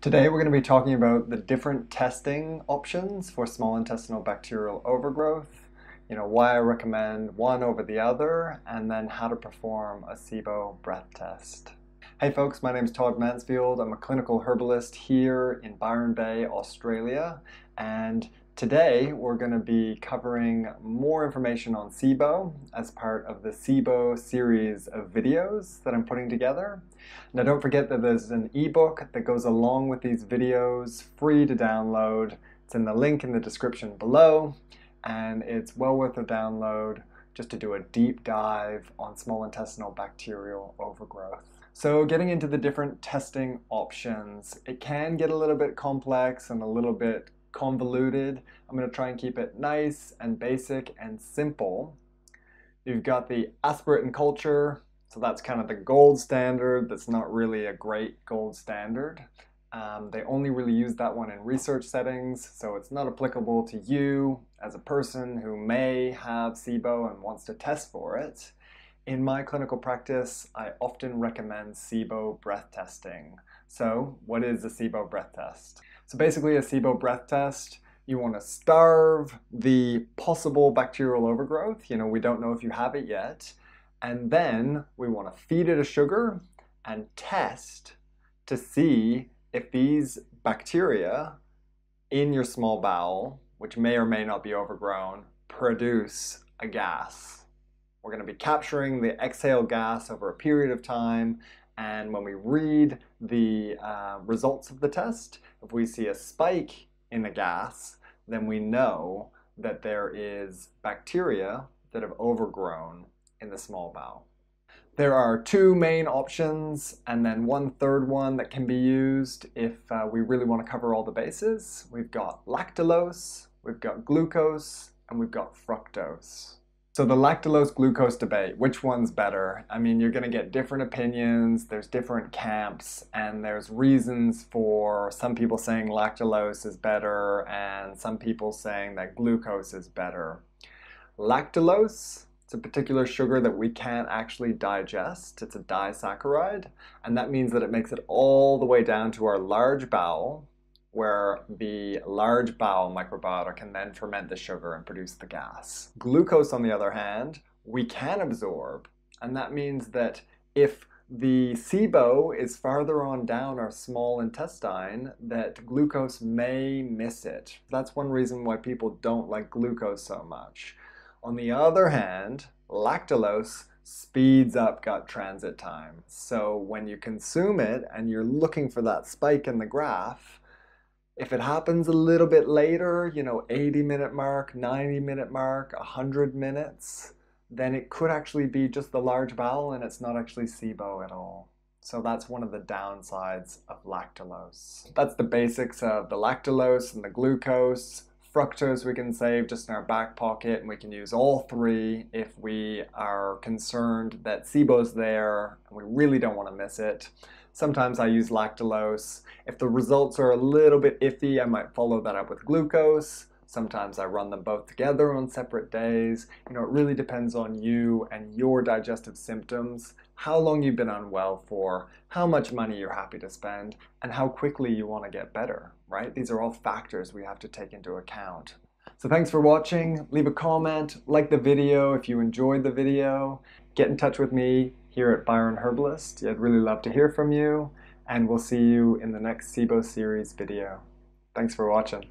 Today we're going to be talking about the different testing options for small intestinal bacterial overgrowth, why I recommend one over the other, and then how to perform a SIBO breath test. Hey folks, my name is Todd Mansfield. I'm a clinical herbalist here in Byron Bay, Australia, and today we're going to be covering more information on SIBO as part of the SIBO series of videos that I'm putting together. Now don't forget that there's an ebook that goes along with these videos, free to download. It's in the link in the description below, and it's well worth a download just to do a deep dive on small intestinal bacterial overgrowth. So getting into the different testing options, it can get a little bit complex and a little bit convoluted. I'm going to try and keep it nice and basic and simple. You've got the aspirate and culture, so that's kind of the gold standard. That's not really a great gold standard. They only really use that one in research settings, so it's not applicable to you as a person who may have SIBO and wants to test for it. In my clinical practice, I often recommend SIBO breath testing. So what is a SIBO breath test? So basically a SIBO breath test, you want to starve the possible bacterial overgrowth. We don't know if you have it yet. And then we want to feed it a sugar and test to see if these bacteria in your small bowel, which may or may not be overgrown, produce a gas. We're going to be capturing the exhale gas over a period of time, and when we read the results of the test, if we see a spike in the gas, then we know that there is bacteria that have overgrown in the small bowel. There are two main options, and then one third one that can be used if we really want to cover all the bases. We've got lactulose, we've got glucose, and we've got fructose. So the lactulose-glucose debate, which one's better? I mean, you're going to get different opinions, there's different camps, and there's reasons for some people saying lactulose is better and some people saying that glucose is better. Lactulose, it's a particular sugar that we can't actually digest. It's a disaccharide, and that means that it makes it all the way down to our large bowel, where the large bowel microbiota can then ferment the sugar and produce the gas. Glucose, on the other hand, we can absorb, and that means that if the SIBO is farther on down our small intestine, that glucose may miss it. That's one reason why people don't like glucose so much. On the other hand, lactulose speeds up gut transit time. So when you consume it and you're looking for that spike in the graph, if it happens a little bit later, 80-minute mark, 90-minute mark, 100 minutes, then it could actually be just the large bowel and it's not actually SIBO at all. So that's one of the downsides of lactulose. That's the basics of the lactulose and the glucose. Fructose we can save just in our back pocket, and we can use all three if we are concerned that SIBO's there and we really don't want to miss it. Sometimes I use lactulose. If the results are a little bit iffy, I might follow that up with glucose. Sometimes I run them both together on separate days. It really depends on you and your digestive symptoms, how long you've been unwell for, how much money you're happy to spend, and how quickly you want to get better, right? These are all factors we have to take into account. So thanks for watching. Leave a comment, like the video if you enjoyed the video. Get in touch with me here at Byron Herbalist. I'd really love to hear from you, and we'll see you in the next SIBO series video. Thanks for watching.